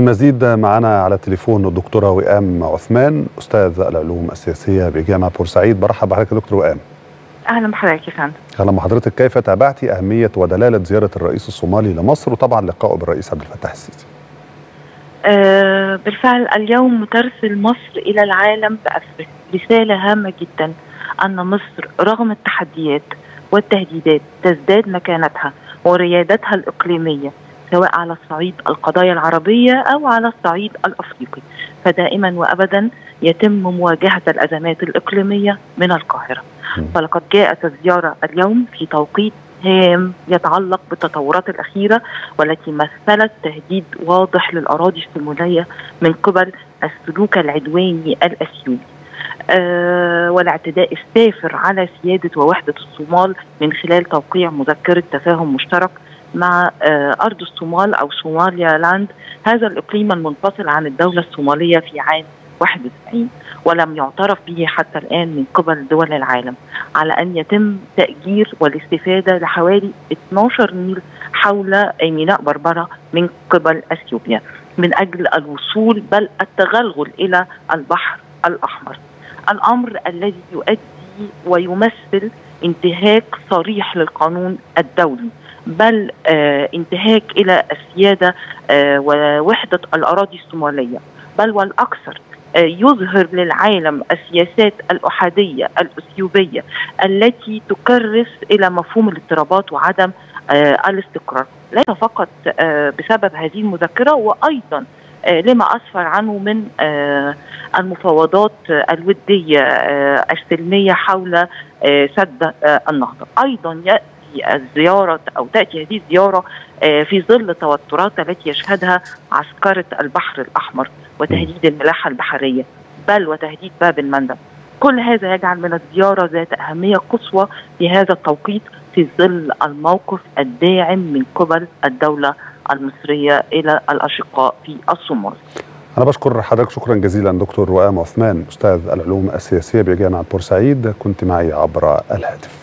المزيد معنا على التليفون الدكتورة وئام عثمان، أستاذ العلوم السياسية بجامعة بورسعيد. برحب بحضرتك يا دكتور وئام. أهلا بحضرتك يا فندم. أهلا بحضرتك. كيف تابعتي أهمية ودلالة زيارة الرئيس الصومالي لمصر وطبعا لقائه بالرئيس عبد الفتاح السيسي؟ بالفعل اليوم ترسل مصر إلى العالم بأفريقيا رسالة هامة جدا، أن مصر رغم التحديات والتهديدات تزداد مكانتها وريادتها الإقليمية، سواء على الصعيد القضايا العربية أو على الصعيد الأفريقي، فدائما وأبدا يتم مواجهة الأزمات الإقليمية من القاهرة. فلقد جاءت الزيارة اليوم في توقيت هام يتعلق بالتطورات الأخيرة، والتي مثلت تهديد واضح للأراضي الصومالية من قبل السلوك العدواني الأثيوبي والاعتداء السافر على سيادة ووحدة الصومال من خلال توقيع مذكرة تفاهم مشترك مع أرض الصومال أو صوماليا لاند، هذا الإقليم المنفصل عن الدولة الصومالية في عام 91 ولم يعترف به حتى الآن من قبل دول العالم، على أن يتم تأجير والاستفادة لحوالي 12 ميل حول ميناء بربرة من قبل أثيوبيا من أجل الوصول بل التغلغل إلى البحر الأحمر، الأمر الذي يؤدي ويمثل انتهاك صريح للقانون الدولي، بل انتهاك إلى السيادة ووحدة الأراضي الصومالية، بل والأكثر يظهر للعالم السياسات الأحادية الأثيوبية التي تكرس إلى مفهوم الاضطرابات وعدم الاستقرار، ليس فقط بسبب هذه المذكرة، وأيضا لما أسفر عنه من المفاوضات الودية السلمية حول سد النهضة. أيضا الزيارة أو تأتي هذه الزيارة في ظل التوترات التي يشهدها عسكرة البحر الأحمر وتهديد الملاحة البحرية بل وتهديد باب المندب. كل هذا يجعل من الزيارة ذات أهمية قصوى في هذا التوقيت، في ظل الموقف الداعم من قبل الدولة المصرية إلى الأشقاء في الصومال. أنا بشكر حضرتك، شكرا جزيلا دكتور وئام عثمان، أستاذ العلوم السياسية بجامعة بورسعيد، كنت معي عبر الهاتف.